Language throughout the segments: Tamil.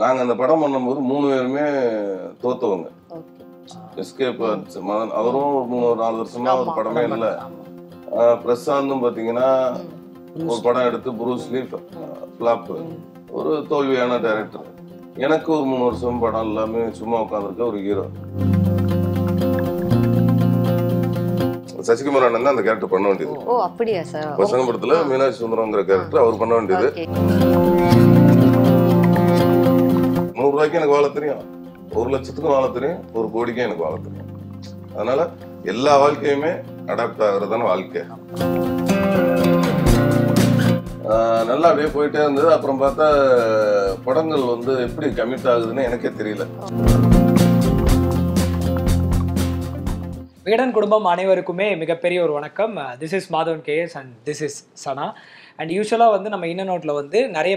நாங்கள் அந்த படம் பண்ணும்போது 3 பேருமே தோத்துவங்க. எஸ்கேப் அவரும் 3 4 வருஷமா ஒரு படமே இல்லை. பிரசாந்தும் பார்த்தீங்கன்னா ஒரு படம் எடுத்து புரூஸ்லி ஃப்ளாப்பு, ஒரு தோல்வியான டைரக்டர். எனக்கு ஒரு 3 வருஷம் படம் எல்லாமே சும்மா உட்காந்துருக்க ஒரு ஹீரோ. சசிகுமார் அண்ணன் தான் அந்த கேரக்டர் பண்ண வேண்டியது. ஓ அப்படியா சார்? பசங்க படத்துல மீனாட்சி சுந்தரம்ங்கிற கேரக்டர் அவர் பண்ண வேண்டியது. 100 ரூபாய்க்கு எனக்கு வாழ தெரியும், 1 லட்சத்துக்கும் வாழ தெரியும், 1 கோடிக்கும் எனக்கு வாழ தெரியும். அதனால எல்லா வாழ்க்கையுமே அடாப்ட் ஆகுறதான வாழ்க்கை. நல்லா அப்படியே போயிட்டே இருந்தது. அப்புறம் பார்த்தா படங்கள் வந்து எப்படி கமிட் ஆகுதுன்னு எனக்கே தெரியல. விகடன் குடும்பம் அனைவருக்குமே மிகப்பெரிய ஒரு வணக்கம். This is Madhavan KS and this is Sana. And யூஸ்வலாக வந்து நம்ம இன்ன நோட்டில் வந்து நிறைய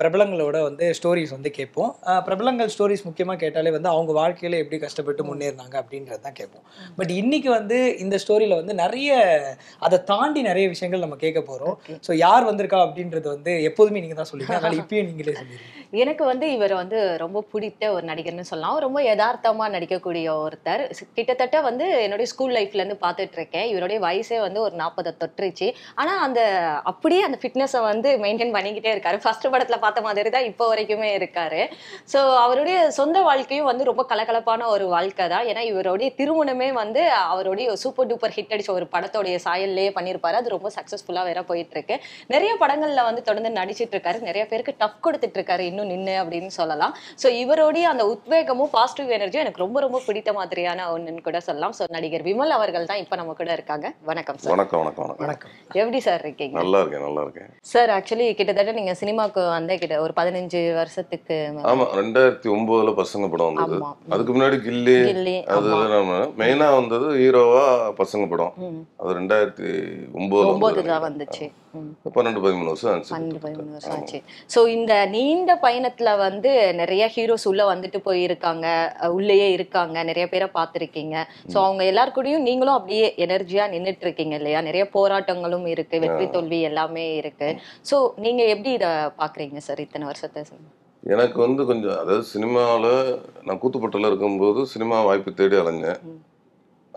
பிரபலங்களோட வந்து ஸ்டோரிஸ் வந்து கேட்போம். பிரபலங்கள் ஸ்டோரிஸ் முக்கியமாக கேட்டாலே வந்து அவங்க வாழ்க்கையில் எப்படி கஷ்டப்பட்டு முன்னேறினாங்க அப்படின்றது தான் கேட்போம். பட் இன்றைக்கி வந்து இந்த ஸ்டோரியில் வந்து நிறைய அதை தாண்டி நிறைய விஷயங்கள் நம்ம கேட்க போகிறோம். ஸோ யார் வந்திருக்கா அப்படின்றது வந்து எப்போதுமே நீங்கள் தான் சொல்லியிருக்கீங்க, அதனால் இப்பயும் நீங்களே சொல்லியிருக்கீங்க. எனக்கு வந்து இவர் வந்து ரொம்ப பிடித்த ஒரு நடிகர்னு சொல்லலாம். ரொம்ப யதார்த்தமாக நடிக்கக்கூடிய ஒருத்தர். கிட்டத்தட்ட வந்து என்னுடைய ஸ்கூல் லைஃப்லேருந்து பார்த்துட்ருக்கேன். இவருடைய வயசே வந்து ஒரு 40 தொற்றுச்சு. ஆனால் அந்த அப்படியே அந்த ஃபிட்னஸை வந்து மெயின்டைன் பண்ணிக்கிட்டே இருக்காரு. ஃபர்ஸ்ட் படத்தில் பார்த்த மாதிரி தான் இப்போ வரைக்குமே இருக்காரு. ஸோ அவருடைய சொந்த வாழ்க்கையும் வந்து ரொம்ப கலகலப்பான ஒரு வாழ்க்கை தான். ஏன்னா இவருடைய திருமணமே வந்து அவருடைய சூப்பர் டூப்பர் ஹிட் அடிச்ச ஒரு படத்தோடைய சாயல்லே பண்ணியிருப்பாரு. அது ரொம்ப சக்ஸஸ்ஃபுல்லாக வேற போயிட்டு இருக்கு. நிறைய படங்களில் வந்து தொடர்ந்து நடிச்சிட்டு இருக்காரு. நிறைய பேருக்கு டஃப் கொடுத்துட்டு இருக்காரு இன்னும் நின்று அப்படின்னு சொல்லலாம். ஸோ இவருடைய அந்த உத்வேகமும் பாசிட்டிவ் எனர்ஜியும் எனக்கு ரொம்ப ரொம்ப பிடித்த மாதிரியான ஒன்றுன்னு கூட சொல்லலாம். ஸோ நடிகர் விமல் அவர்கள் தான் இப்போ நம்ம கூட இருக்காங்க. வணக்கம் சார். வணக்கம். வணக்கம். வணக்கம். எப்படி சார் இருக்கீங்க? நல்லா இருக்கேன். சார் ஆக்சுவலி கிட்டத்தட்ட நீங்க சினிமாக்கு வந்த கிட்ட ஒரு 15 வருஷத்துக்கு. ஆமா, 2009 பசங்க படம் வந்தது. அதுக்கு முன்னாடி கில்லி, அதுல மெயினா வந்தது ஹீரோவா பசங்க படம். அது 2009 வந்துச்சு. 12-13 வருஷம் ஆச்சு. ஸோ இந்த நீண்ட பயணத்துல வந்து நிறைய ஹீரோஸ் உள்ள வந்துட்டு போயிருக்காங்க, உள்ளேயே இருக்காங்க, நிறைய பேரை பார்த்துருக்கீங்க. ஸோ அவங்க எல்லாருக்கூடையும் நீங்களும் அப்படியே எனர்ஜியா நின்றுட்டு இருக்கீங்க இல்லையா? நிறைய போராட்டங்களும் இருக்கு, வெற்றி தோல்வி எல்லாமே இருக்கு. ஸோ நீங்க எப்படி இதை பாக்குறீங்க சார் இத்தனை வருஷத்தை? எனக்கு வந்து கொஞ்சம் அதாவது சினிமாவில் நான் கூத்துப்பட்டில் இருக்கும்போது சினிமா வாய்ப்பு தேடி அலைஞ்சேன்.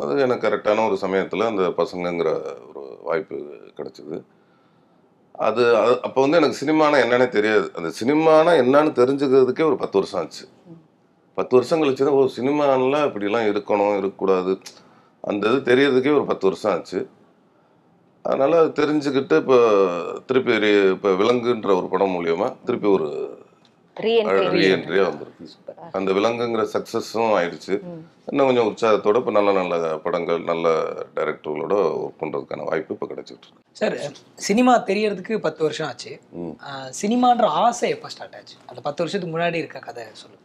அது எனக்கு கரெக்டான ஒரு சமயத்தில் அந்த பசங்கங்கிற ஒரு வாய்ப்பு கிடைச்சிது. அது அப்போ வந்து எனக்கு சினிமானா என்னன்னே தெரியாது. அந்த சினிமானா என்னன்னு தெரிஞ்சுக்கிறதுக்கே ஒரு 10 வருஷம் ஆச்சு. 10 வருஷம் கழிச்சு தான் ஒரு சினிமானால இப்படிலாம் இருக்கணும், இருக்கக்கூடாது, அந்த இது தெரியறதுக்கே ஒரு 10 வருஷம் ஆச்சு. அதனால தெரிஞ்சுக்கிட்டு இப்போ திருப்பி இப்போ விலங்குன்ற ஒரு படம் மூலியமா திருப்பி ஒரு ரீஎன்ட்ரியா வந்துருக்கு. அந்த விலங்குங்கிற சக்சஸும் ஆயிடுச்சு. இன்னும் கொஞ்சம் உற்சாகத்தோட இப்போ நல்ல நல்ல படங்கள், நல்ல டைரக்டர்களோட ஒர்க் பண்றதுக்கான வாய்ப்பு இப்போ கிடைச்சிட்டு இருக்கு. சார் சினிமா தெரியறதுக்கு 10 வருஷம் ஆச்சு. சினிமான்ற ஆசை எப்போ ஸ்டார்ட் ஆச்சு? அந்த 10 வருஷத்துக்கு முன்னாடி இருக்க கதை சொல்லு.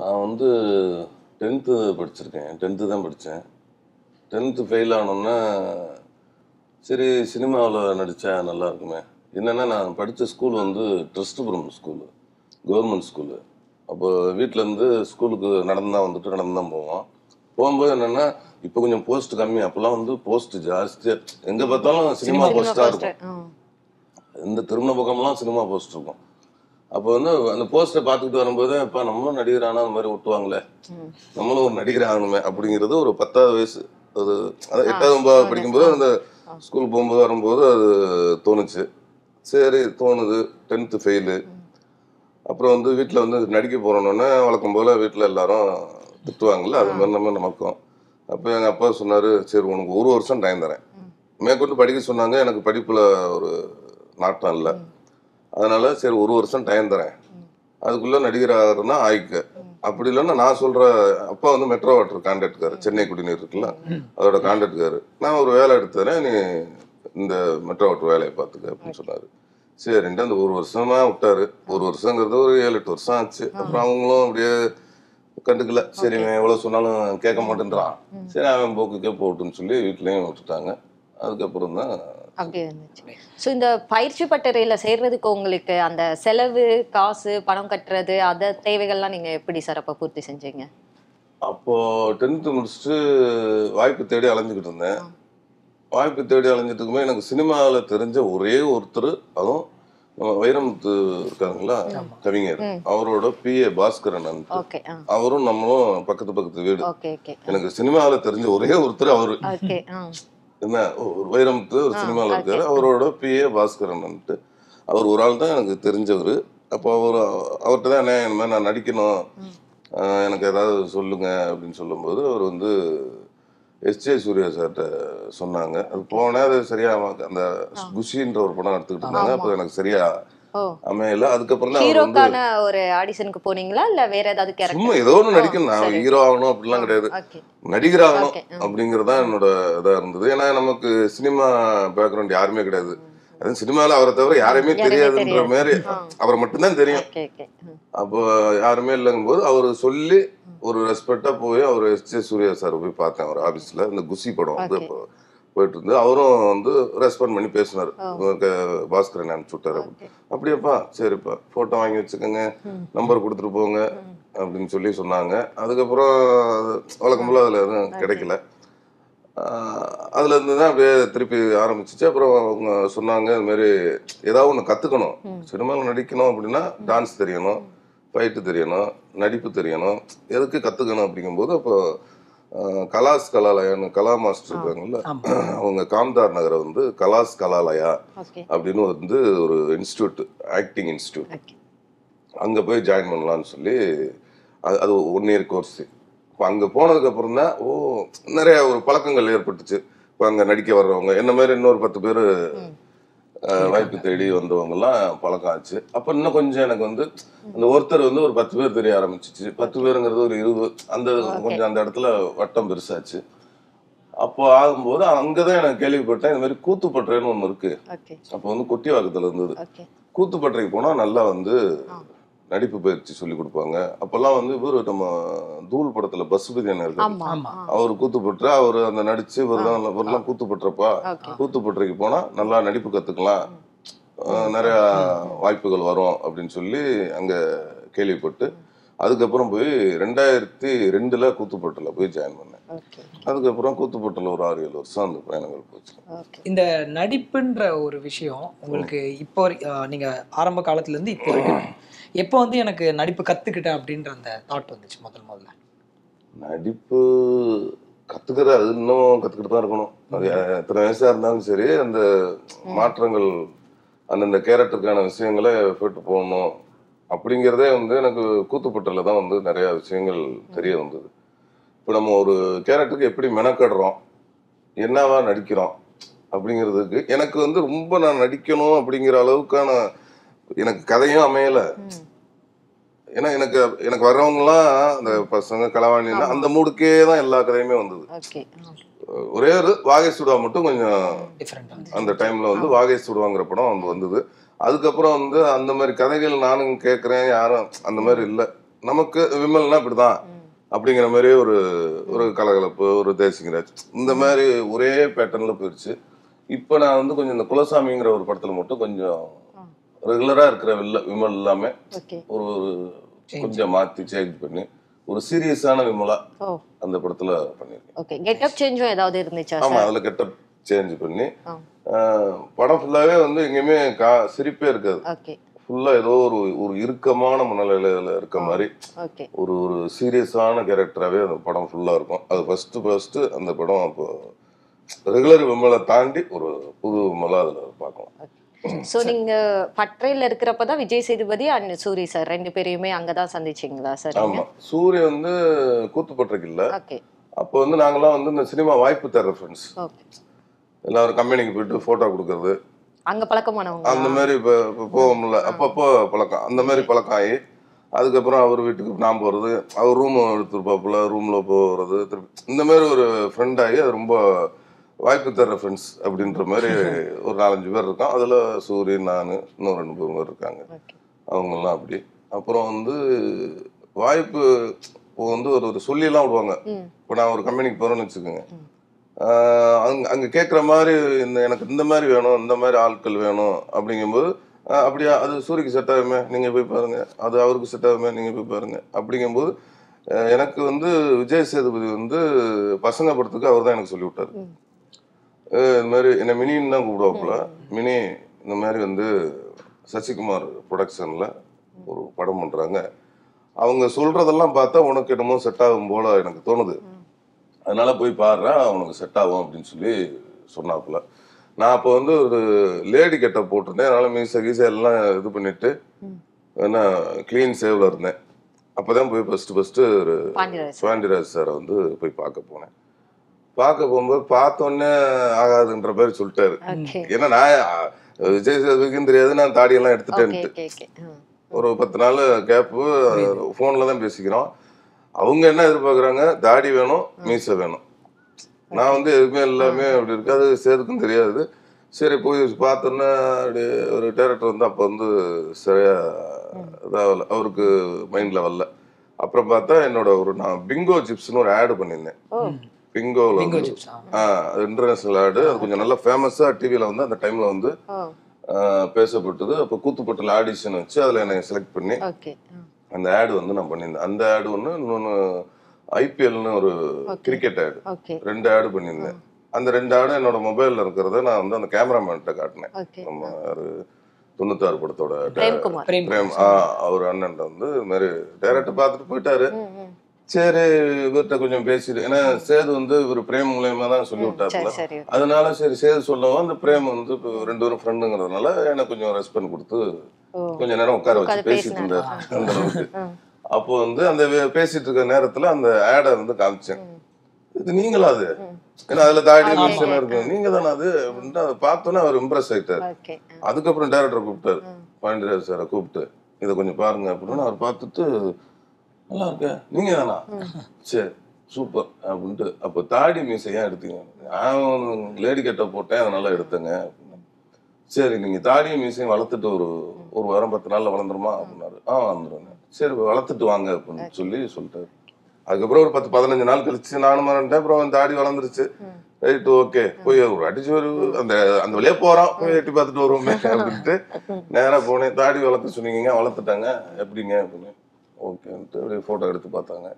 நான் வந்து 10th படிச்சிருக்கேன். 10th தான் படித்தேன். 10th ஃபெயில் ஆனோன்னா சரி சினிமாவில் நடித்தா நல்லா இருக்குமே. என்னென்னா நான் படித்த ஸ்கூல் வந்து ட்ரஸ்ட்புரம் ஸ்கூலு, கவர்மெண்ட் ஸ்கூலு. அப்போ வீட்டிலேருந்து ஸ்கூலுக்கு நடந்து தான் வந்துட்டு நடந்து தான் போவோம். போகும்போது என்னென்னா இப்போ கொஞ்சம் போஸ்ட் கம்மி, அப்போல்லாம் வந்து போஸ்ட் ஜாஸ்தியாக எங்கே பார்த்தாலும் சினிமா போஸ்ட்டாக இருக்கும். இந்த திருமண பக்கம்லாம் சினிமா போஸ்ட் இருக்கும். அப்போ வந்து அந்த போஸ்ட்டை பார்த்துக்கிட்டு வரும்போது இப்போ நம்மளும் நடிகர் ஆனால் அந்த மாதிரி ஒட்டுவாங்களே, நம்மளும் ஒரு நடிகர் ஆகணுமே அப்படிங்கிறது ஒரு 10வது வயசு, அது அதாவது 8வது 9வது படிக்கும்போது அந்த ஸ்கூலுக்கு போகும்போது வரும்போது அது தோணுச்சு. சரி தோணுது. 10th fail. அப்புறம் வந்து வீட்டில் வந்து நடிக்க போகிறோன்னொன்னே வழக்கம் போல் வீட்டில் எல்லாரும் திட்டுவாங்கள்ல, அது மாதிரி நம்ம நமக்கும். அப்போ எங்கள் அப்பா சொன்னார், சரி உனக்கு 1 வருஷம் டைம் தரேன், மேற்கொண்டு படிக்க சொன்னாங்க. எனக்கு படிப்பில் ஒரு நாட்டம் இல்லை. அதனால் சரி 1 வருஷம் டைம் தரேன், அதுக்குள்ளே நடிகர் ஆகிறதுனா ஆயிக்க, அப்படி இல்லைன்னா நான் சொல்கிற அப்பா வந்து மெட்ரோ வாட்டர் கான்ட்ராக்ட்காரு, சென்னை குடிநீர் இருக்குல்ல அதோட கான்ட்ராக்ட்காரு, நான் ஒரு வேலை எடுத்துறேன், நீ இந்த மெட்ரோ வாட்டர் வேலையை பார்த்துக்க அப்படின்னு சொன்னார். சரின்ட்டு அந்த 1 வருஷமா விட்டார். 1 வருஷங்கிறது ஒரு 7-8 வருஷம் ஆச்சு. அப்புறம் அவங்களும் அப்படியே கண்டுக்கல. சரி எவ்வளோ சொன்னாலும் கேட்க மாட்டேன்றான், சரி அவன் போக்குக்கே போட்டுன்னு சொல்லி வீட்லேயும் விட்டுட்டாங்க. அதுக்கப்புறம் தான் அப்படி இருந்துச்சு. ஸோ இந்த பயிற்சி பட்டறையில் சேர்றதுக்கு உங்களுக்கு அந்த செலவு, காசு, பணம் கட்டுறது, அதை தேவைகள்லாம் நீங்கள் எப்படி சார் அப்போ பூர்த்தி செஞ்சீங்க? அப்போது 10th முடிச்சுட்டு வாய்ப்பு தேடி அலைஞ்சிக்கிட்டு இருந்தேன். வாய்ப்பு தேடி அலைஞ்சிட்டு இருக்கும்போது எனக்கு சினிமாவில் தெரிஞ்ச ஒரே ஒருத்தர், அதுவும் Vairam Kangla, Kavinger, our PA Baskaran, our own Namo, Pakatapak. Okay. In a cinema, Vairam cinema, our PA Baskaran, our Uralta, Terinjavri, our Tana and Mana Nadikino and Gada Solunga, Binsolombo, and the S.J. Surias at Sonanga, Pona, Seria, and the Gushin or Ponat, and Seria. Amela, the Capona, or Addison Caponingla, where the character. No, Nadikan, Hero, Nadigra, Abdingradan, then I am cinema background, the army. And cinema, our army, our Matan, our army Langbo, our solely. ஒரு ரெஸ்பெக்ட்டா போய் அவர் எஸ்ஜே சூர்யா சார் போய் பார்த்தாங்க அவர் ஆபீஸ்ல அந்த குசி படம் வந்து போயிட்டு இருந்து அவரும் வந்து ரெஸ்பான்ஸ் பண்ணி பேசினார் பாஸ்கரன் அனுப்பிச்சுட்டாரு அப்படியேப்பா சரிப்பா போட்டோ வாங்கி வச்சுக்கங்க நம்பர் கொடுத்துட்டு போங்க அப்படினு சொல்லி சொன்னாங்க அதுக்கு அப்புறம் வழக்கம்போல அதுல கிடைக்கல அதுல இருந்து தான் அப்படியே திருப்பி ஆரம்பிச்சிச்சு அப்புறம் அவங்க சொன்னாங்க இந்த மாதிரி ஏதாவது ஒன்னு கத்துக்கணும் சினிமால நடிக்கணும் அப்படினா டான்ஸ் தெரியணும் பைட் தெரியணும் நடிப்பு தெரியணும் எதுக்கு கத்துக்கணும் அப்படிங்கும்போது அப்ப கலாஸ் கலாலயான்னு கலா மாஸ்டர் இருக்காங்கல்ல அவங்க காம்தார் நகர வந்து கலாஸ் கலாலயா அப்படின்னு வந்து ஒரு இன்ஸ்டிடியூட் ஆக்டிங் இன்ஸ்டிடியூட் அங்க போய் ஜாயின் பண்ணலாம்னு சொல்லி அது 1 இயர் கோர்ஸ் அங்க போனதுக்கு அப்புறம் தான் ஓ நிறைய ஒரு பழக்கங்கள் ஏற்பட்டுச்சு அங்க நடிக்க வர்றவங்க என்ன மாதிரி இன்னொரு 10 பேர் வாய்ப்பு தேடி வந்தவங்கலாம் பழக்கம் ஆச்சு அப்ப இன்னும் கொஞ்சம் எனக்கு வந்து அந்த ஒருத்தர் வந்து ஒரு 10 பேர் தெரிய ஆரம்பிச்சிச்சு 10 பேருங்கிறது ஒரு 20 அந்த கொஞ்சம் அந்த இடத்துல வட்டம் பெருசாச்சு அப்போ ஆகும்போது அங்க தான் நான் கேள்விப்பட்டேன் இந்த மாதிரி கூத்துப்பட்டறைன்னு ஒன்னு இருக்கு அப்ப வந்து கொட்டிவாக்கத்துல இருந்தது கூத்துப்பட்டறைக்கு போனா நல்லா வந்து நடிப்பு பயிற்சி சொல்லி கொடுப்பாங்க அப்பெல்லாம் வந்து இவரு நம்ம தூள் படத்துல பசுபதி அவர் கூத்துப்பற்ற அவரு அந்த நடிச்சு இவரெல்லாம் கூத்துப்பற்றப்பா கூத்துப்பற்றைக்கு போனா நல்லா நடிப்பு கத்துக்கலாம் நிறைய வாய்ப்புகள் வரும் அப்படின்னு சொல்லி அங்க கேள்விப்பட்டு அதுக்கப்புறம் போய் 2002 கூத்துப்பட்டல போய் ஜாயின் பண்ணேன் அதுக்கப்புறம் கூத்துப்பட்டல ஒரு 6-7 வருஷம் அந்த பயணங்கள் போச்சு இந்த நடிப்புன்ற ஒரு விஷயம் உங்களுக்கு இப்போ நீங்க ஆரம்ப காலத்துல இருந்து இப்போ எப்போ வந்து எனக்கு நடிப்பு கத்துக்கிட்டேன் அப்படின்ற அந்த தாட் வந்துச்சு முதல்ல நடிப்பு கத்துக்கிறது அது இன்னும் கத்துக்கிட்டு தான் இருக்கணும் அது எத்தனை வயசாக இருந்தாலும் சரி அந்த மாற்றங்கள் அந்தந்த கேரக்டருக்கான விஷயங்களை போட்டு போகணும் அப்படிங்கிறதே வந்து எனக்கு கூத்துப்பட்டல தான் வந்து நிறையா விஷயங்கள் தெரிய வந்தது இப்போ நம்ம ஒரு கேரக்டருக்கு எப்படி மெனக்கடுறோம் என்னவா நடிக்கிறோம் அப்படிங்கிறதுக்கு எனக்கு வந்து ரொம்ப நான் நடிக்கணும் அப்படிங்கிற அளவுக்கான எனக்கு கதையும் அமையல ஏன்னா எனக்கு வர்றவங்கலாம் அந்த பசங்க கலவாணி அந்த மூடுக்கே தான் எல்லா கதையுமே வந்தது ஒரே ஒரு வாகை சுடுவா மட்டும் கொஞ்சம் அந்த டைம்ல வந்து வாகை சுடுவாங்கிற படம் வந்து வந்தது அதுக்கப்புறம் வந்து அந்த மாதிரி கதைகள் நானும் கேட்கறேன் யாரும் அந்த மாதிரி இல்லை நமக்கு விமல்னா இப்படிதான் அப்படிங்கிற மாதிரி ஒரு ஒரு கலகலப்பு ஒரு தேசிங்கராஜ் இந்த மாதிரி ஒரே பேட்டர்ன்ல போயிடுச்சு இப்ப நான் வந்து கொஞ்சம் இந்த குலசாமிங்கிற ஒரு படத்துல மட்டும் கொஞ்சம் ரெகுலரா இருக்கிற விமல் எல்லாமே ஒரு கொஞ்சம் மாத்தி சேஞ்ச் பண்ணி ஒரு சீரியஸான விமலா அந்த படத்துல பண்ணிருக்கேன் ஆமா அதுல கெட்டப் சேஞ்ச் பண்ணி படம் ஃபுல்லாவே வந்து எங்கேயுமே சிரிப்பே இருக்காது ஃபுல்லா ஏதோ ஒரு ஒரு இறுக்கமான மனநிலையில இருக்க மாதிரி ஒரு ஒரு சீரியஸான கேரக்டராகவே அந்த படம் ஃபுல்லா இருக்கும் அது ஃபர்ஸ்ட் அந்த படம் இப்போ ரெகுலர் விமலை தாண்டி ஒரு புது விமலா அதுல பார்க்கலாம் சோ நீங்க பட்றையில இருக்கிறப்பதான் விஜய் சேதுபதி அண்ட் சூரி சார் ரெண்டு பேரையுமே அங்கதான் சந்திச்சீங்களா சார் ஆமா சூரி வந்து கூத்துப்பட்டறைக்கு இல்ல அப்ப வந்து நாங்கலாம் வந்து இந்த சினிமா வாய்ப்பு தர ஃப்ரெண்ட்ஸ் எல்லாரும் கம்பெனிக்கு போயிட்டு போட்டோ கொடுக்கறது அங்க பழக்கமானவங்க அந்த மாதிரி போவோம்ல அப்பப்போ பழக்கம் அந்த மாதிரி பழக்கம் ஆகி அதுக்கப்புறம் அவர் வீட்டுக்கு நான் போறது அவர் ரூம் எடுத்துருப்பாப்புல ரூம்ல போறது இந்த மாதிரி ஒரு ஃப்ரெண்ட் ஆகி அது ரொம்ப வாய்ப்பு தர ஃப்ரெண்ட்ஸ் அப்படின்ற மாதிரி ஒரு 4-5 பேர் இருக்கோம் அதில் சூரியன் நான் இன்னும் 2 பேர் இருக்காங்க அவங்கெல்லாம் அப்படி அப்புறம் வந்து வாய்ப்பு இப்போ வந்து ஒரு ஒரு சொல்லியெல்லாம் விடுவாங்க இப்போ நான் ஒரு கம்பெனிக்கு போகிறேன்னு வச்சுக்கோங்க அங்கே கேட்குற மாதிரி இந்த எனக்கு இந்த மாதிரி வேணும் இந்த மாதிரி ஆட்கள் வேணும் அப்படிங்கும்போது அப்படியா அது சூரியக்கு செட் ஆகுமே நீங்கள் போய் பாருங்கள் அது அவருக்கு செட் ஆகுமே நீங்கள் போய் பாருங்கள் அப்படிங்கும்போது எனக்கு வந்து விஜய் சேதுபதி வந்து பசங்க படத்துக்கு அவர் தான் எனக்கு சொல்லிவிட்டார் இந்த மாதிரி என்னை மினின்னு தான் கூப்பிடுவாப்புல மினி இந்த மாதிரி வந்து சசிகுமார் ப்ரொடக்ஷனில் ஒரு படம் பண்ணுறாங்க. அவங்க சொல்கிறதெல்லாம் பார்த்தா உனக்கு என்னமோ செட் ஆகும் போல் எனக்கு தோணுது, அதனால் போய் பாடுறேன் அவனுக்கு செட் ஆகும் அப்படின்னு சொல்லி சொன்னாப்புல. நான் அப்போ வந்து ஒரு லேடி கெட்ட போட்டிருந்தேன், அதனால் மீசை கீசையெல்லாம் இது பண்ணிவிட்டு ஏன்னா க்ளீன் சேவில் இருந்தேன். அப்போ தான் போய் ஃபஸ்ட்டு ஒரு பாண்டியராஜ் சாரை வந்து போய் பார்க்க போனேன். பார்க்க போகும்போது பார்த்தோன்னே ஆகாதுன்ற பேர் சொல்லிட்டாரு. ஏன்னா நான் விஜய் சேதுபதிக்கும் தெரியாது, நான் தாடியெல்லாம் எடுத்துட்டேன்ட்டு. ஒரு 10 நாள் கேப்பு, ஃபோனில் தான் பேசிக்கிறோம். அவங்க என்ன எதிர்பார்க்குறாங்க, தாடி வேணும் மீசை வேணும். நான் வந்து எதுவுமே எல்லாமே அப்படி இருக்கு, அது சேதுக்கும் தெரியாது. சரி போய் பார்த்தோன்னே அப்படி ஒரு டேரக்டர் வந்து அப்போ வந்து சரியா இதாகல, அவருக்கு மைண்டில் வரல. அப்புறம் பார்த்தா என்னோட ஒரு நான் பிங்கோ சிப்ஸ்னு ஒரு ஆடு பண்ணியிருந்தேன். பிங்கோவில் வந்து இன்டர்நேஷனல் ஆடு, அது கொஞ்சம் நல்லா ஃபேமஸாக டிவியில் வந்து அந்த டைமில் வந்து பேசப்பட்டது. அப்போ கூத்துப்பட்டில் ஆடிஷன் வச்சு அதில் என்னை செலக்ட் பண்ணி அந்த ஆடு வந்து நான் பண்ணியிருந்தேன். அந்த ஆடு ஒன்று, இன்னொன்று ஐபிஎல்னு ஒரு கிரிக்கெட் ஆடு, 2 ஆடு பண்ணியிருந்தேன். அந்த 2 ஆடு என்னோட மொபைலில் இருக்கிறத நான் வந்து அந்த கேமராமேன்கிட்ட காட்டினேன். நம்ம ஒரு 96 படத்தோட பிரேம் அவர் அண்ணன் வந்து மாதிரி டேரக்டர் பார்த்துட்டு போயிட்டாரு. சரி இவர்கிட்ட கொஞ்சம் பேசிடு, ஏன்னா சேது வந்து இவர் பிரேம் மூலியமா தான் சொல்லி விட்டாரு. அதனால சரி சேது சொல்லவும் அந்த பிரேம் வந்து 2 பேரும் ஃப்ரெண்டுங்கிறதுனால எனக்கு கொஞ்சம் ரெஸ்பான்ஸ் கொடுத்து கொஞ்ச நேரம் உட்கார வச்சு பேசிட்டு இருந்தாரு. அந்த அளவுக்கு அப்போ வந்து அந்த பேசிட்டு இருக்க நேரத்துல அந்த ஆடை வந்து காமிச்சேன். இது நீங்களா அது, ஏன்னா அதுல தாடி விஷயம் இருக்கு, நீங்க தானே அது அப்படின்ட்டு அதை பார்த்தோன்னே அவர் இம்ப்ரெஸ் ஆயிட்டாரு. அதுக்கப்புறம் டேரக்டர் கூப்பிட்டாரு, பாண்டியராஜ் சாரை கூப்பிட்டு இதை கொஞ்சம் பாருங்க அப்படின்னு. அவர் பார்த்துட்டு நல்லா இருக்க, நீங்க தானா, சரி சூப்பர் அப்படின்ட்டு. அப்போ தாடி மீசையா எடுத்தீங்க? நான் லேடி கட்ட போட்டேன் அதனால எடுத்தேங்க அப்படின்னா. சரி நீங்க தாடியும் மீசையும் வளர்த்துட்டு ஒரு வாரம் 10 நாள்ல வளர்ந்துருமா அப்படின்னாரு. வந்துருங்க, சரி வளர்த்துட்டு வாங்க அப்படின்னு சொல்லி சொல்லிட்டாரு. அதுக்கப்புறம் ஒரு 10-15 நாள் கழிச்சு நானும் வரேன்ட்டேன். அப்புறம் தாடி வளர்ந்துருச்சு, ரைட்டு ஓகே போய் ஒரு அடிச்சு ஒரு அந்த அந்த வழியே போறோம் போய் எட்டி பார்த்துட்டு வருவோமே அப்படின்ட்டு நேராக போனேன். தாடி வளர்த்து சொன்னீங்க, வளர்த்துட்டாங்க எப்படிங்க அப்படின்னு. ஓகேன்ட்டு அப்படியே ஃபோட்டோ எடுத்து பார்த்தாங்க,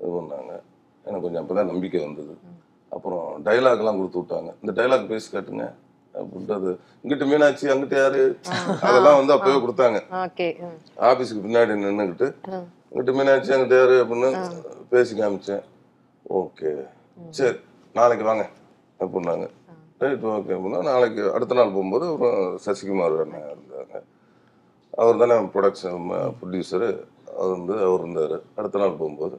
இது பண்ணாங்க. எனக்கு கொஞ்சம் அப்போ தான் நம்பிக்கை வந்தது. அப்புறம் டைலாக்லாம் கொடுத்து விட்டாங்க, இந்த டைலாக் பேசி காட்டுங்க அப்படின்ட்டு. அது இங்கிட்ட மீனாட்சி அங்கிட்ட யாரு அதெல்லாம் வந்து அப்பவே கொடுத்தாங்க. ஆஃபீஸுக்கு பின்னாடி நின்றுக்கிட்டு இங்கிட்ட மீனாட்சி அங்கிட்ட யாரு அப்படின்னு பேசி காமிச்சேன். ஓகே சரி நாளைக்கு வாங்க அப்படின்னாங்க. ரைட் ஓகே அப்படின்னா நாளைக்கு அடுத்த நாள் போகும்போது அப்புறம் சசிகுமார் அண்ணன் இருந்தாங்க, அவர் தானே ப்ரொடக்ஷன் ப்ரொடியூசரு, அது வந்து அவர் இருந்தார். அடுத்த நாள் போகும்போது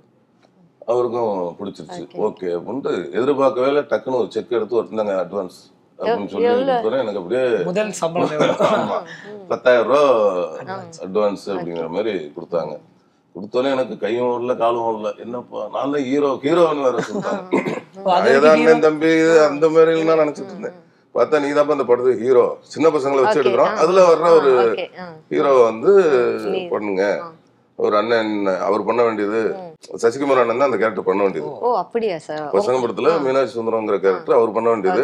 அவருக்கும் பிடிச்சிருச்சு ஓகே அப்படின்ட்டு. எதிர்பார்க்கவே இல்லை, டக்குன்னு ஒரு செக் எடுத்து ஒருத்தாங்க அட்வான்ஸ் அப்படின்னு சொல்லி எனக்கு அப்படியே 10,000 ரூபா அட்வான்ஸ் அப்படிங்கிற மாதிரி கொடுத்தாங்க. கொடுத்தோன்னே எனக்கு கையும் ஓடல காலும் ஓடல, என்னப்பா நான் தான் ஹீரோன்னு வேற சொல்லிட்டாங்க. தம்பி அந்த மாதிரி நான் நினைச்சிட்டு இருந்தேன். பார்த்தா நீ தான் அந்த படத்துக்கு ஹீரோ, சின்ன பசங்களை வச்சு எடுக்கிறோம், அதுல வர்ற ஒரு ஹீரோ வந்து பண்ணுங்க. ஒரு அண்ணன் அவர் பண்ண வேண்டியது, சசிகுமார் அண்ணன் தான் அந்த கேரக்டர் பண்ண வேண்டியது. பசங்க படத்துல மீனாட்சி சுந்தரம்ங்கிற கேரக்டர் அவர் பண்ண வேண்டியது.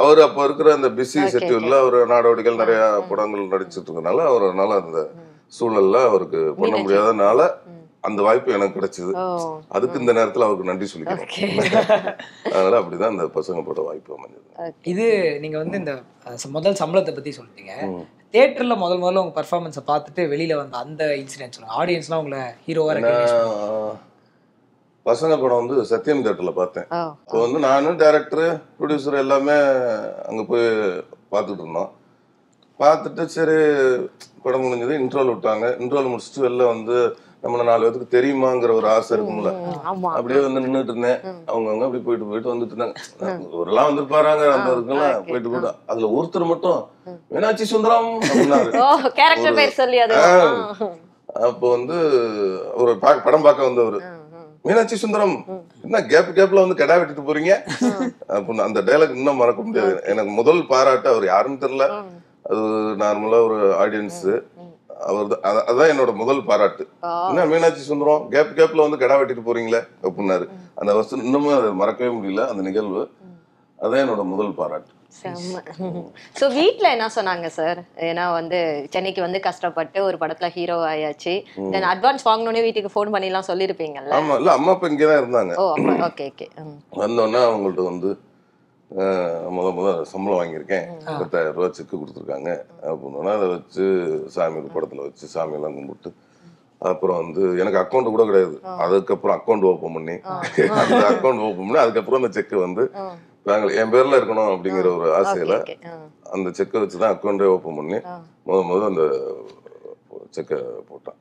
அவர் அப்போ இருக்கிற அந்த பிஸி ஷெட்யூல்ல அவர் நாடோடிகள் நிறைய படங்கள் நடிச்சிட்டு இருக்கனால அவரால் அந்த சூழல்ல அவருக்கு பண்ண முடியாதனால அந்த வாய்ப்பு எனக்கு கிடைச்சது. அதுக்கு இந்த நேரத்துல அவருக்கு நன்றி சொல்லிக்கிறேன். அதனால அப்படிதான் அந்த பசங்க பட வாய்ப்பு அமைஞ்சது. இது நீங்க வந்து இந்த முதல் சம்பளத்தை பத்தி சொல்லிட்டீங்க. தியேட்டர்ல முதல்ல உங்க பெர்ஃபார்மன்ஸை பார்த்துட்டு வெளியில வந்த அந்த இன்சிடென்ட் சொல்லுங்க. ஆடியன்ஸ்லாம் உங்களை ஹீரோவா இருக்கு. பசங்க படம் வந்து சத்தியம் தியேட்டர்ல பார்த்தேன். இப்போ வந்து நானும் டைரக்டரு ப்ரொடியூசர் எல்லாமே அங்கே போய் பார்த்துட்டு இருந்தோம். பார்த்துட்டு சரி படம் முடிஞ்சது, இன்ட்ரோல் விட்டாங்க. இன்ட்ரோல் முடிச்சுட்டு வெளில வந்து நம்மள 4 பேருக்கு தெரியுமாங்கிற ஒரு ஆசை இருக்கும்ல, அப்படியே வந்து நின்றுட்டு இருந்தேன். அவங்கவுங்க அப்படி போயிட்டு போயிட்டு வந்துட்டு இருந்தாங்க. ஒரு எல்லாம் வந்து பாருங்க அந்த இருக்குலாம் போயிட்டு போயிட்டு. அதுல ஒருத்தர் மட்டும் மீனாட்சி சுந்தரம் அப்போ வந்து ஒரு படம் பார்க்க வந்தவர் மீனாட்சி சுந்தரம் என்ன கேப் கேப்ல வந்து கடா விட்டுட்டு போறீங்க அப்படின்னு. அந்த டைலாக் இன்னும் மறக்க முடியாது எனக்கு. முதல் பாராட்டு அவர் யாருன்னு தெரியல, அது நார்மலா ஒரு ஆடியன்ஸ், அவர் அதான் என்னோட முதல் பாராட்டு. என்ன மீனாட்சி சுந்தரம் கேப் கேப்ல வந்து கடா வெட்டிட்டு போறீங்களே அப்படின்னாரு. அந்த வருஷம் இன்னமும் அதை மறக்கவே முடியல அந்த நிகழ்வு. அதான் என்னோட முதல் பாராட்டு. சோ வீட்ல என்ன சொன்னாங்க சார்? ஏன்னா வந்து சென்னைக்கு வந்து கஷ்டப்பட்டு ஒரு படத்துல ஹீரோ ஆயாச்சு, தென் அட்வான்ஸ் வாங்கணும்னே வீட்டுக்கு ஃபோன் பண்ணி எல்லாம் சொல்லிருப்பீங்கல்ல? ஆமா இல்ல, அம்மா அப்பா இங்கதான் இருந்தாங்க. வந்தோன்னா அவங்கள்ட்ட வந்து முதல்ல சம்பளம் வாங்கியிருக்கேன் 10,000 ரூபா செக்கு கொடுத்துருக்காங்க அப்படின்னா அதை வச்சு சாமியோட படத்தில் வச்சு சாமியெல்லாம் கும்பிட்டு அப்புறம் வந்து எனக்கு அக்கௌண்ட் கூட கிடையாது. அதுக்கப்புறம் அக்கௌண்ட் ஓப்பன் பண்ணி அதுக்கப்புறம் அந்த செக்கு வந்து என் பேர்ல இருக்கணும் அப்படிங்கிற ஒரு ஆசையில அந்த செக்கை வச்சுதான் அக்கௌண்டே ஓப்பன் பண்ணி முதல் அந்த செக்கை போட்டான்.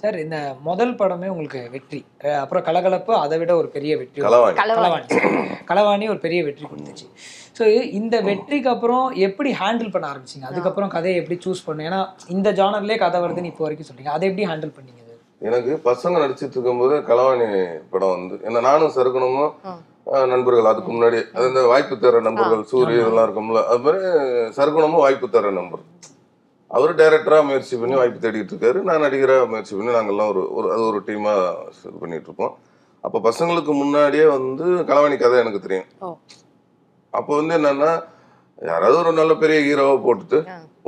சார், இந்த முதல் படமே உங்களுக்கு வெற்றி, அப்புறம் கலகலப்பு அதை விட ஒரு பெரிய வெற்றி கலவாணி ஒரு பெரிய வெற்றி கொடுத்துச்சு. ஸோ இந்த வெற்றிக்கு அப்புறம் எப்படி ஹேண்டில் பண்ண ஆரம்பிச்சிங்க? அதுக்கப்புறம் கதையை எப்படி சூஸ் பண்ணு? ஏன்னா இந்த ஜானர்லேயே கதை வருதுன்னு இப்போ வரைக்கும் சொல்றீங்க, அதை எப்படி ஹேண்டில் பண்ணீங்க? எனக்கு பசங்க நடிச்சிட்டு இருக்கும்போது கலவாணி படம் வந்து என்ன நானும் சறுக்கணுமும் நண்பர்கள், அதுக்கு முன்னாடி அந்த வாய்ப்பு தர நண்பர்கள் சூரிய இதெல்லாம் இருக்கும்ல, அது மாதிரி சறுக்கணமும் வாய்ப்பு தர நண்பர் அவரு டைரக்டராக முயற்சி பண்ணி வாய்ப்பு தேடிக்கிட்டு இருக்காரு, நான் நடிகராக முயற்சி பண்ணி நாங்கள்லாம் ஒரு அது ஒரு டீமாக இது பண்ணிட்டு இருக்கோம். அப்போ பசங்களுக்கு முன்னாடியே வந்து கலவாணி கதை எனக்கு தெரியும். அப்போ வந்து என்னன்னா யாராவது ஒரு நல்ல பெரிய ஹீரோவை போட்டுட்டு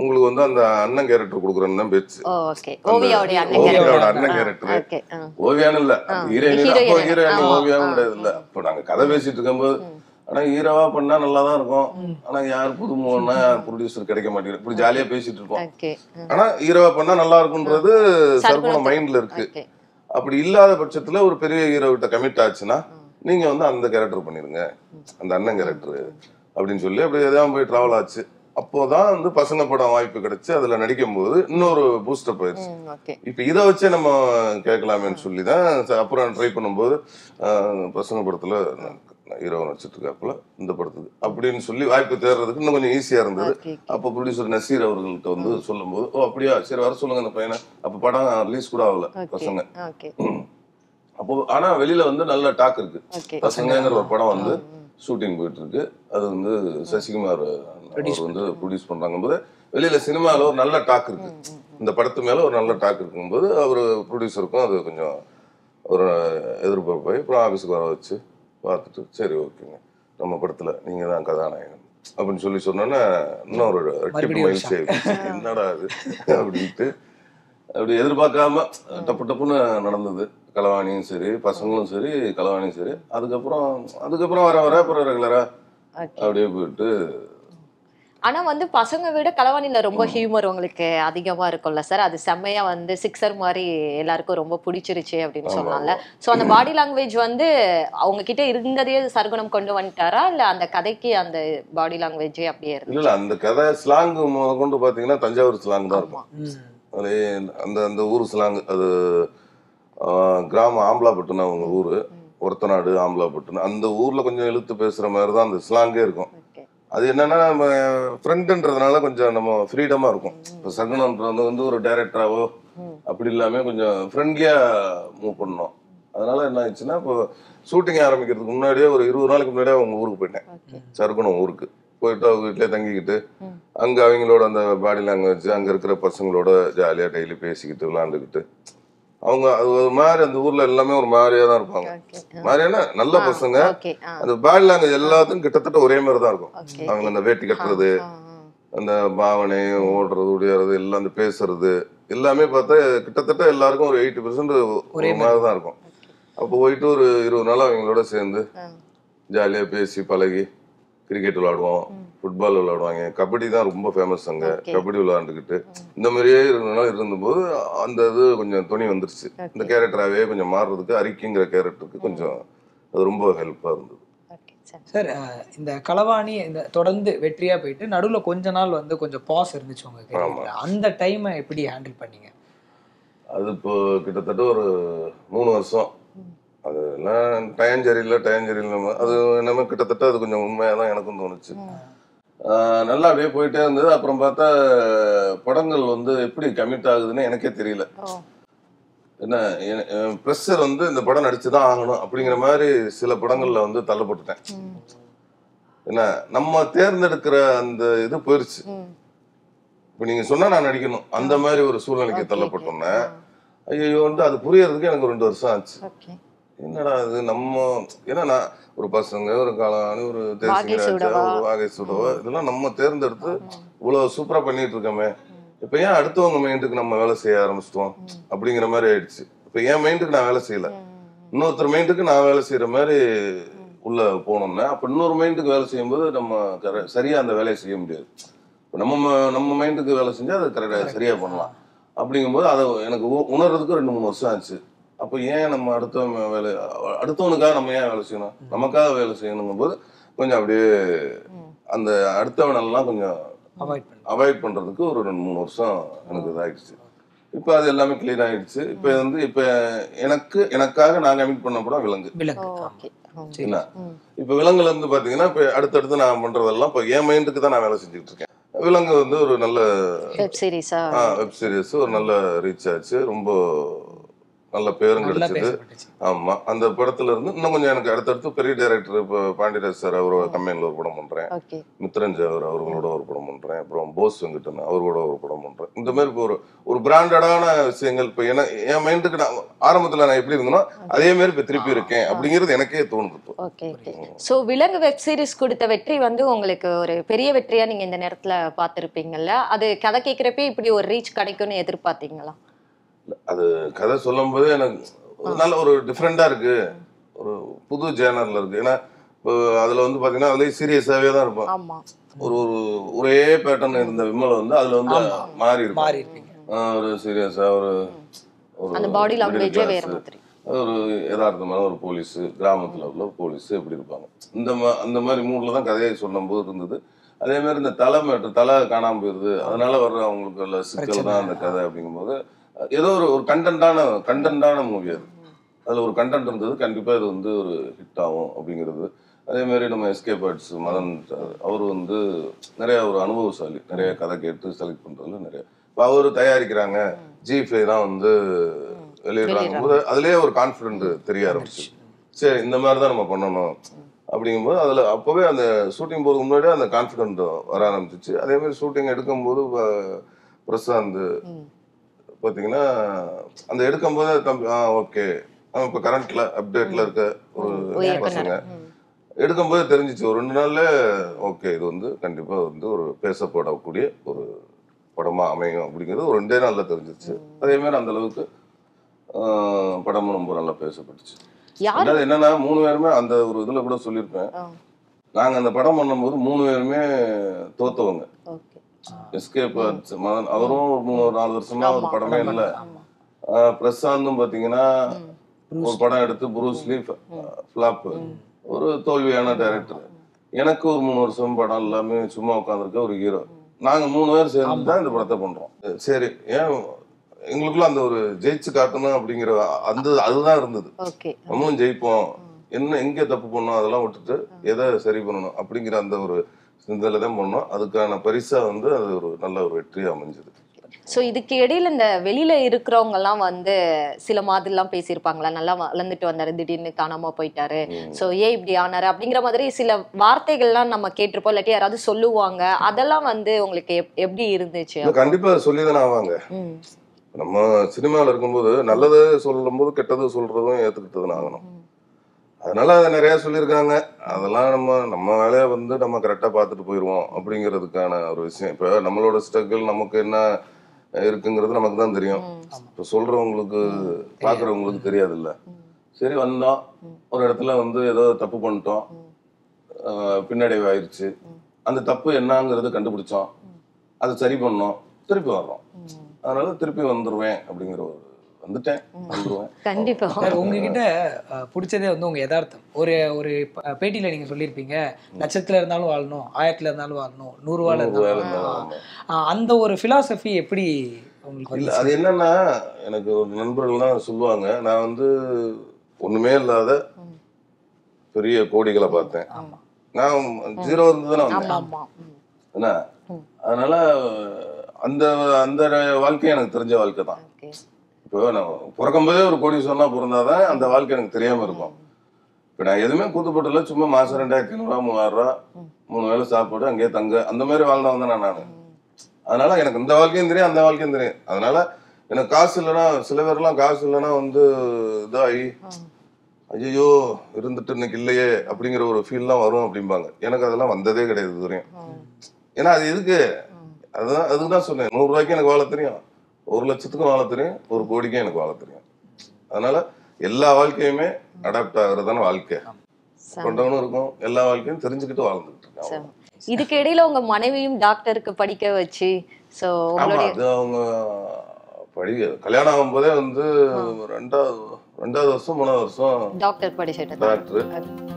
உங்களுக்கு வந்து அந்த அண்ணன் கேரக்டர் கொடுக்குறேன்னு தான் பேச்சு. ஓவியாவோட அண்ணன் கேரக்டர் ஓவியான்னு இல்லை, ஹீரோயின் அப்போ ஹீரோயின் ஓவியாவும் கிடையாது. இல்லை, இப்போ நாங்கள் கதை பேசிட்டு இருக்கும்போது ஆனால் ஹீரோவா பண்ணா நல்லா தான் இருக்கும், ஆனால் யார் புதுமோன்னா யார் ப்ரொடியூசர் கிடைக்க மாட்டேங்குது, இப்படி ஜாலியாக பேசிட்டு இருக்கோம். ஆனால் ஹீரோவா பண்ணா நல்லா இருக்குன்றது சர்வ மைண்ட்ல இருக்கு. அப்படி இல்லாத பட்சத்தில் ஒரு பெரிய ஹீரோகிட்ட கமிட் ஆச்சுன்னா நீங்கள் வந்து அந்த கேரக்டர் பண்ணிடுங்க, அந்த அண்ணன் கேரக்டர் அப்படின்னு சொல்லி அப்படி எதாவது போய் ட்ராவல் ஆச்சு. அப்போதான் வந்து பசங்க படம் வாய்ப்பு கிடைச்சு அதில் நடிக்கும் போது இன்னொரு பூஸ்டர் போயிடுச்சு. இப்போ இதை வச்சே நம்ம கேட்கலாமேன்னு சொல்லி தான் அப்புறம் ட்ரை பண்ணும்போது பசங்க படத்தில் ஹீரோவை நடிச்சிட்டு இருக்காப்புல இந்த படத்துக்கு அப்படின்னு சொல்லி வாய்ப்பு தேடுறதுக்கு இன்னும் கொஞ்சம் ஈஸியாக இருந்தது. அப்போ ப்ரொடியூசர் நசீர் அவர்கள்ட்ட வந்து சொல்லும் போது, ஓ அப்படியா, சரி வர சொல்லுங்க அந்த பையனை. அப்போ படம் ரிலீஸ் கூட ஆகல பசங்க. அப்போ ஆனால் வெளியில் வந்து நல்ல டாக் இருக்கு. பசங்கிற ஒரு படம் வந்து ஷூட்டிங் போயிட்டு இருக்கு, அது வந்து சசிகுமார் வந்து ப்ரொடியூஸ் பண்றாங்க போது வெளியில சினிமாவில் ஒரு நல்ல டாக் இருக்கு, இந்த படத்து மேல ஒரு நல்ல டாக் இருக்கும்போது அவர் ப்ரொடியூசருக்கும் அது கொஞ்சம் ஒரு எதிர்பார்ப்பாய். அப்புறம் ஆஃபீஸுக்கு வர வச்சு பார்த்துட்டு சரி ஓகேங்க நம்ம படத்துல நீங்க தான் கதாநாயகன் அப்படின்னு சொல்லி சொன்னோன்னா இன்னும் ஒரு மகிழ்ச்சி ஆயிடுச்சு, என்னடா அது அப்படின்ட்டு. அப்படி எதிர்பார்க்காம டப்பு டப்புன்னு நடந்தது. கலவாணியும் சரி, பசங்களும் சரி, கலவாணியும் சரி. அதுக்கப்புறம் வர வர அப்புறம் ரெகுலரா அப்படியே போயிட்டு. ஆனா வந்து பசங்க விட கலவாணியில ரொம்ப ஹியூமர் உங்களுக்கு அதிகமா இருக்கும்ல சார், அது செம்மையா வந்து சிக்ஸர் மாதிரி எல்லாருக்கும் ரொம்ப பிடிச்சிருச்சு அப்படின்னு சொன்னால. சோ அந்த பாடி லாங்குவேஜ் வந்து அவங்க கிட்ட இருந்ததே சர்க்குணம் கொண்டு வந்துட்டாரா, இல்ல அந்த கதைக்கு அந்த பாடி லாங்குவேஜே அப்படியே இருக்கு? அந்த கதை ஸ்லாங் கொண்டு பாத்தீங்கன்னா தஞ்சாவூர் ஸ்லாங் தான் இருக்கும், அந்த அந்த ஊர் ஸ்லாங். அது கிராமம் ஆம்பலாப்பட்டுன்னு அவங்க ஊர், ஒருத்தநாடு ஆம்பலாப்பட்டுன்னு அந்த ஊரில் கொஞ்சம் இழுத்து பேசுகிற மாதிரி தான் அந்த ஸ்லாங்கே இருக்கும். அது என்னென்னா நம்ம ஃப்ரெண்டுன்றதுனால கொஞ்சம் நம்ம ஃப்ரீடமாக இருக்கும். இப்போ சகுனன்றது வந்து ஒரு டைரக்டராகவோ அப்படி இல்லாமல் கொஞ்சம் ஃப்ரெண்ட்லியாக மூவ் பண்ணோம். அதனால என்ன ஆச்சுன்னா இப்போ ஷூட்டிங் ஆரம்பிக்கிறதுக்கு முன்னாடியே ஒரு 20 நாளைக்கு முன்னாடியே அவங்க ஊருக்கு போயிட்டேன், சர்க்குணம் ஊருக்கு போயிட்டு அவங்க வீட்டிலே தங்கிக்கிட்டு அங்கே அவங்களோட அந்த பாடி லாங்குவேஜ் அங்கே இருக்கிற பசங்களோட ஜாலியாக டெய்லி பேசிக்கிட்டு விளாண்டுக்கிட்டு. அவங்க அது ஒரு மாதிரி அந்த ஊரில் எல்லாமே ஒரு மாதிரியாக தான் இருப்பாங்க, மாதிரியான நல்ல பசங்க. அந்த பாடி லாங்குவேஜ் எல்லாத்துக்கும் கிட்டத்தட்ட ஒரே மாதிரி தான் இருக்கும். அவங்க அந்த வேட்டி கட்டுறது, அந்த பாவனை, ஓடுறது, உடையறது, எல்லாம் அந்த பேசுறது எல்லாமே பார்த்தா கிட்டத்தட்ட எல்லாருக்கும் ஒரு 80% ஒரே மாதிரி தான் இருக்கும். அப்போ போயிட்டு ஒரு 20 நாள் அவங்களோட சேர்ந்து ஜாலியாக பேசி பழகி கிரிக்கெட் விளையாடுவோம், ஃபுட்பால் விளையாடுவாங்க, கபடி தான் ரொம்ப ஃபேமஸ் அங்கே. கபடி விளையாண்டுக்கிட்டு இந்த மாதிரியே இருந்தபோது அந்த இது கொஞ்சம் துணி வந்துருச்சு. இந்த கேரக்டராகவே கொஞ்சம் மாறுறதுக்கு அறிக்கைங்கிற கேரக்டருக்கு கொஞ்சம் அது ரொம்ப ஹெல்ப்பாக இருந்தது. சார், இந்த கலவாணி இந்த தொடர்ந்து வெற்றியாக போயிட்டு நடுவில் கொஞ்ச நாள் வந்து கொஞ்சம் பாஸ் இருந்துச்சு உங்களுக்கு, அந்த டைமை எப்படி ஹேண்டில் பண்ணீங்க? அது இப்போ கிட்டத்தட்ட ஒரு 3 வருஷம் அது எல்லாம் டயஞ்சரியில் அது என்னமே கிட்டத்தட்ட அது கொஞ்சம் உண்மையாக தான் எனக்கும் தோணுச்சு. நல்லா அப்படியே போயிட்டே இருந்தது. அப்புறம் பார்த்தா படங்கள் வந்து எப்படி கமிட் ஆகுதுன்னு எனக்கே தெரியல. என்ன ப்ரெஷர் வந்து இந்த படம் நடிச்சு தான் ஆகணும் அப்படிங்கிற மாதிரி சில படங்களில் வந்து தள்ளப்பட்டுட்டேன். என்ன நம்ம தேர்ந்தெடுக்கிற அந்த இது போயிடுச்சு. இப்போ நீங்கள் சொன்னால் நான் நடிக்கணும் அந்த மாதிரி ஒரு சூழ்நிலைக்கு தள்ளப்பட்டோன்னே ஐயோ வந்து அது புரியறதுக்கு எனக்கு 2 வருஷம் ஆச்சு. என்னடா அது நம்ம ஏன்னா நான் ஒரு பசங்க ஒரு காலானு ஒரு தேசிய வாகை சுடவோ இதெல்லாம் நம்ம தேர்ந்தெடுத்து இவ்வளவு சூப்பரா பண்ணிட்டு இருக்கோமே, இப்ப ஏன் அடுத்தவங்க மைண்டுக்கு நம்ம வேலை செய்ய ஆரம்பிச்சிட்டோம் அப்படிங்கிற மாதிரி ஆயிடுச்சு. இப்ப என் மைண்டுக்கு நான் வேலை செய்யல, இன்னொருத்தர் மைண்டுக்கு நான் வேலை செய்யற மாதிரி உள்ள போனோம்னா அப்போ இன்னொரு மைண்டுக்கு வேலை செய்யும்போது நம்ம சரியாக அந்த வேலையை செய்ய முடியாது. இப்போ நம்ம மைண்டுக்கு வேலை செஞ்சால் அதை கரெக்டாக சரியாக பண்ணலாம். அப்படிங்கும்போது அதை எனக்கு உணர்றதுக்கு 2-3 வருஷம் ஆச்சு. அப்போ ஏன் நம்ம அடுத்தவனுக்காக நம்ம ஏன் வேலை செய்யணும், நமக்காக வேலை செய்யணுங்கும் போது கொஞ்சம் அப்படியே அந்த அடுத்தவனெல்லாம் கொஞ்சம் அவாய்ட் பண்ணுறதுக்கு ஒரு 2-3 வருஷம் எனக்கு இதாகிடுச்சு. இப்போ அது எல்லாமே கிளியர் ஆகிடுச்சு. இப்போ வந்து இப்போ எனக்காக நான் கமிட் பண்ண படம் விலங்கு. இப்போ விலங்குல இருந்து பாத்தீங்கன்னா இப்போ அடுத்தடுத்து நான் பண்றதெல்லாம் இப்போ என் மைண்டுக்கு தான் நான் வேலை செஞ்சுட்டு இருக்கேன். விலங்கு வந்து ஒரு நல்ல வெப் சீரிஸ் ஒரு நல்ல ரீச் ஆச்சு, ரொம்ப நல்ல பேரும் கிடைச்சது. ஆமா, அந்த படத்துல இருந்து இன்னும் கொஞ்சம் எனக்கு அடுத்தடுத்து பெரிய டைரக்டர் இப்போ பாண்டியராஜ் சார் அவரோட கம்பெனில ஒரு படம் பண்றேன், மித்ரஞ்சா அவர்களோட ஒரு படம் பண்றேன், அப்புறம் போஸ் வெங்கட்டன் அவரோட ஒரு படம் பண்றேன். இந்த மாதிரி இப்போ ஒரு பிராண்டடான விஷயங்கள் இப்போ என் மைண்டுக்கு நான் ஆரம்பத்துல நான் எப்படி இருந்தேனோ அதே மாதிரி இப்போ திருப்பி இருக்கேன் அப்படிங்கிறது எனக்கே தோணுது. Okay, so Vilangu web series கொடுத்த வெற்றி வந்து உங்களுக்கு ஒரு பெரிய வெற்றியா நீங்க இந்த நேரத்துல பாத்திருப்பீங்கல்ல, அது கதை கேட்கிறப்ப இப்படி ஒரு ரீச் கிடைக்கும்னு எதிர்பார்த்தீங்களா? அது கதை சொல்லும் போது எனக்கு நல்ல ஒரு டிஃப்ரெண்டா இருக்கு, ஒரு புது ஜேனர்ல இருக்கு. ஏன்னா இப்போ அதுல வந்து பாத்தீங்கன்னா அதுல சீரியஸாவே தான் இருப்பான். ஒரு ஒரு ஒரே பேட்டர்ன் இருந்த விமல் வந்து அதுல வந்து மாறி இருக்கு. ஒரு சீரியஸா ஒரு ஒரு யதார்த்தமான ஒரு போலீஸ், கிராமத்துல உள்ள போலீஸ் எப்படி இருப்பாங்க, அந்த மாதிரி மூட்ல தான் கதையை சொல்லும் போது இருந்தது. அதே மாதிரி இந்த தலை காணாம போயிருது, அதனால வர்ற அவங்களுக்கு உள்ள சிக்கல் தான் அந்த கதை. அப்படிங்கும்போது ஏதோ ஒரு கண்டென்ட்டான மூவி அது. அதில் ஒரு கண்டென்ட் இருந்தது, கண்டிப்பாக இது வந்து ஒரு ஹிட் ஆகும் அப்படிங்கிறது. அதே மாதிரி நம்ம எஸ்கேப் ஆர்ட்ஸ் மதன் அவர் வந்து நிறையா ஒரு அனுபவசாலி, நிறைய கதை கேட்டு செலக்ட் பண்ணுறதுல நிறையா. இப்போ அவர் தயாரிக்கிறாங்க, ஜிஃபை தான் வந்து வெளியிடுறாங்க போது அதுலேயே ஒரு கான்ஃபிடென்ட் தெரிய ஆரம்பிச்சு, சரி இந்த மாதிரி தான் நம்ம பண்ணணும் அப்படிங்கும்போது அதில் அப்போவே அந்த ஷூட்டிங் போகிறதுக்கு முன்னாடியே அந்த கான்ஃபிடென்ட் வர ஆரம்பிச்சிச்சு. அதேமாதிரி ஷூட்டிங் எடுக்கும்போது பிரசாந்த் பார்த்தீங்கன்னா அந்த எடுக்கும்போது தம்பி ஓகே நம்ம இப்போ கரண்ட்ல அப்டேட்ல இருக்க ஒரு பசங்க எடுக்கும்போது தெரிஞ்சிச்சு ஒரு 2 நாள்ல ஓகே இது வந்து கண்டிப்பாக வந்து ஒரு பேசப்படக்கூடிய ஒரு படமாக அமையும் அப்படிங்கிறது ஒரு 2 நாளில் தெரிஞ்சிச்சு. அதேமாதிரி அந்த அளவுக்கு படமும் ரொம்ப நல்லா பேசப்பட்டுச்சு. அதாவது என்னன்னா 3 பேருமே அந்த ஒரு இதில் கூட சொல்லியிருப்பேன், நாங்கள் அந்த படம் பண்ணும்போது 3 பேருமே தோத்தவங்க. எஸ்கேப் அவரும் ஒரு 4 வருஷமா ஒரு படமே இல்லை. பிரசாந்தும் பாத்தீங்கன்னா ஒரு படம் எடுத்து புரூஸ்லி ஃபிளாப், ஒரு தோல்வியான டைரக்டர். எனக்கு ஒரு 3 வருஷம் படம் எல்லாமே சும்மா உட்காந்துருக்க ஒரு ஹீரோ. நாங்க 3 பேர் சேர்ந்து தான் இந்த படத்தை பண்றோம். சரி ஏன் எங்களுக்குள்ள அந்த ஒரு ஜெயிச்சு காட்டணும் அப்படிங்கிற அந்த அதுதான் இருந்தது. நம்மளும் ஜெயிப்போம், என்ன எங்க தப்பு பண்ணோம் அதெல்லாம் விட்டுட்டு எதை சரி பண்ணணும் அப்படிங்கிற அந்த ஒரு சிந்தனையில தான் பண்ணோம். அதுக்கான பரிசா வந்து அது ஒரு நல்ல ஒரு வெற்றி அமைஞ்சது. ஸோ இதுக்கு இடையில இந்த வெளியில இருக்கிறவங்க எல்லாம் வந்து சில மாதிரி எல்லாம் பேசியிருப்பாங்களா, நல்லா வளர்ந்துட்டு வந்தாரு திடீர்னு காணாம போயிட்டாரு, ஸோ ஏன் இப்படி ஆனாரு அப்படிங்கிற மாதிரி சில வார்த்தைகள்லாம் நம்ம கேட்டிருப்போம், இல்லாட்டி யாராவது சொல்லுவாங்க. அதெல்லாம் வந்து உங்களுக்கு எப்படி இருந்துச்சு? கண்டிப்பா சொல்லிதானே ஆவாங்க. நம்ம சினிமாவில் இருக்கும்போது நல்லதை சொல்லும் போது கெட்டதை சொல்றதும் ஏத்துக்கிட்டதுன்னு ஆகணும். அதனால அதை நிறையா சொல்லியிருக்காங்க. அதெல்லாம் நம்ம வேலையை வந்து நம்ம கரெக்டாக பார்த்துட்டு போயிடுவோம் அப்படிங்கிறதுக்கான ஒரு விஷயம். இப்போ நம்மளோட ஸ்ட்ரகிள் நமக்கு என்ன இருக்குங்கிறது நமக்கு தான் தெரியும். இப்போ சொல்கிறவங்களுக்கு பார்க்குறவங்களுக்கு தெரியாது இல்லை. சரி வந்தோம், ஒரு இடத்துல வந்து ஏதோ தப்பு பண்ணிட்டோம், பின்னடைவு ஆயிடுச்சு, அந்த தப்பு என்னங்கிறத கண்டுபிடிச்சோம், அதை சரி பண்ணோம், திருப்பி வர்றோம். அதனால திருப்பி வந்துடுவேன் அப்படிங்கிற ஒரு கண்டிப்பா. உங்ககிட்ட பிடிச்சதே வந்து உங்க யதார்த்தம். ஒரு ஒரு பேட்டியில நீங்க சொல்லியிருப்பீங்க, லட்சத்துல இருந்தாலும் வாழணும், 1000ல இருந்தாலும் வாழணும், 100 ரூபால இருந்தாலும். அந்த ஒரு பிலாசபி எப்படி உங்களுக்கு? அது என்னன்னா எனக்கு ஒரு நண்பர்கள்லாம் சொல்லுவாங்க, நான் வந்து ஒண்ணுமே இல்லாத பெரிய கோடிகளை பார்த்தேன், நான் 0 இருந்ததுன்னா என்ன. அதனால அந்த அந்த வாழ்க்கை எனக்கு தெரிஞ்ச வாழ்க்கை தான். இப்போ நான் பிறக்கும்போதே ஒரு கோடீஸ்வரனா பிறந்தாதான் அந்த வாழ்க்கை எனக்கு தெரியாம இருக்கும். இப்போ நான் எதுவுமே கூத்துப்பட்டல, சும்மா மாசம் 2500 ரூபா, 3000 ரூபா, 3 வேளை சாப்பாடு, அங்கேயே தங்க, அந்த மாதிரி வாழ்ந்தவன் தான் நான். அதனால எனக்கு இந்த வாழ்க்கையும் தெரியும், அந்த வாழ்க்கையும் தெரியும். அதனால எனக்கு காசு இல்லைன்னா, சில பேர்லாம் காசு இல்லைன்னா வந்து இதாகி ஐயோ இருந்துட்டு இன்னைக்கு இல்லையே அப்படிங்கிற ஒரு ஃபீல்லாம் வரும் அப்படிம்பாங்க. எனக்கு அதெல்லாம் வந்ததே கிடையாது தெரியும். ஏன்னா அது இருக்கு, அதுதான் அதுதான் சொன்னேன். 100 ரூபாய்க்கு எனக்கு வாழ தெரியும், 1 லட்சத்துக்கும் வாழ தெரியும், 1 கோடிக்கும் எனக்கு வாழ தெரியும். அதனால எல்லா வாழ்க்கையுமே அடாப்ட் ஆகுறதான வாழ்க்கை. கொண்டவனும் இருக்கும், எல்லா வாழ்க்கையும் தெரிஞ்சுக்கிட்டு வாழ்ந்துட்டு இருக்காங்க. இதுக்கு இடையில உங்க மனைவியும் டாக்டருக்கு படிக்க வச்சு அது அவங்க படி கல்யாணம் ஆகும்போதே வந்து ரெண்டாவது வருஷம் மூணாவது வருஷம் டாக்டர் படிச்சுட்டு டாக்டர்